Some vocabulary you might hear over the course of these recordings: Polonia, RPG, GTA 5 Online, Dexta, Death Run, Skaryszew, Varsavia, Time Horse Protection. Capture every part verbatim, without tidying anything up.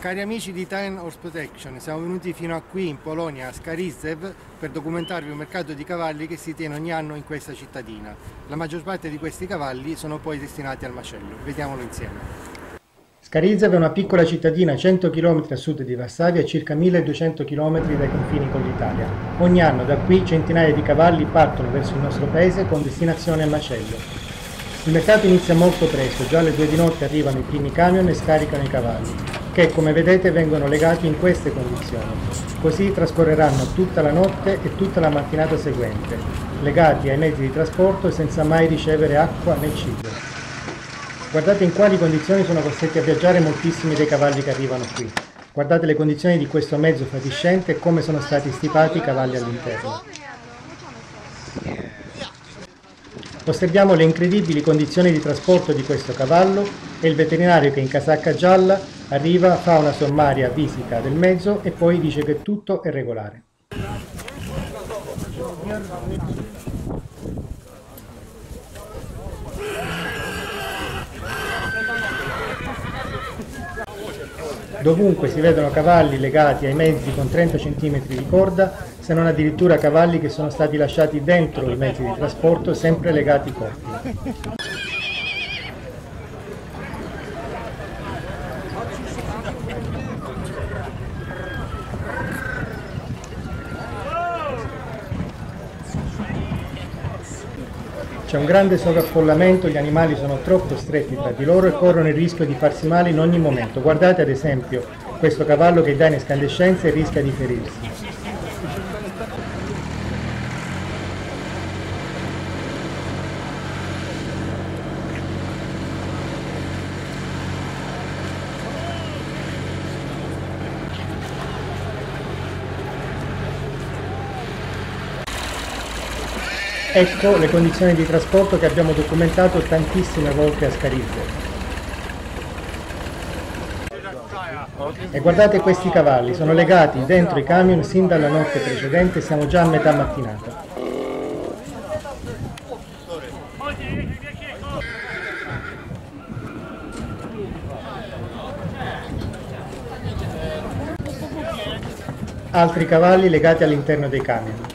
Cari amici di Time Horse Protection, siamo venuti fino a qui in Polonia, a Skaryszew, per documentarvi un mercato di cavalli che si tiene ogni anno in questa cittadina. La maggior parte di questi cavalli sono poi destinati al macello. Vediamolo insieme. Skaryszew è una piccola cittadina a cento chilometri a sud di Varsavia e circa milleduecento chilometri dai confini con l'Italia. Ogni anno da qui centinaia di cavalli partono verso il nostro paese con destinazione al macello. Il mercato inizia molto presto, già alle due di notte arrivano i primi camion e scaricano i cavalli, che come vedete vengono legati in queste condizioni. Così trascorreranno tutta la notte e tutta la mattinata seguente, legati ai mezzi di trasporto senza mai ricevere acqua né cibo. Guardate in quali condizioni sono costretti a viaggiare moltissimi dei cavalli che arrivano qui. Guardate le condizioni di questo mezzo fatiscente e come sono stati stipati i cavalli all'interno. Osserviamo le incredibili condizioni di trasporto di questo cavallo e il veterinario che in casacca gialla arriva, fa una sommaria visita del mezzo e poi dice che tutto è regolare. Dovunque si vedono cavalli legati ai mezzi con trenta centimetri di corda, se non addirittura cavalli che sono stati lasciati dentro i mezzi di trasporto, sempre legati corti. C'è un grande sovraffollamento, gli animali sono troppo stretti tra di loro e corrono il rischio di farsi male in ogni momento. Guardate ad esempio questo cavallo che dà in escandescenza e rischia di ferirsi. Ecco le condizioni di trasporto che abbiamo documentato tantissime volte a Skaryszew. E guardate questi cavalli, sono legati dentro i camion sin dalla notte precedente, siamo già a metà mattinata. Altri cavalli legati all'interno dei camion.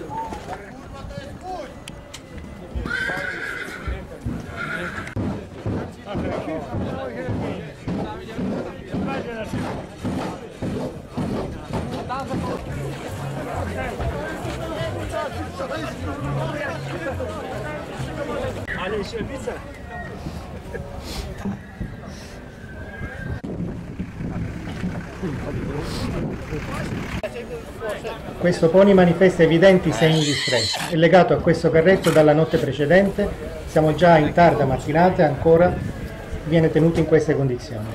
Questo pony manifesta evidenti segni di stress, è legato a questo carretto dalla notte precedente, siamo già in tarda mattinata e ancora viene tenuto in queste condizioni.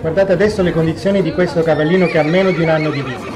Guardate adesso le condizioni di questo cavallino che ha meno di un anno di vita.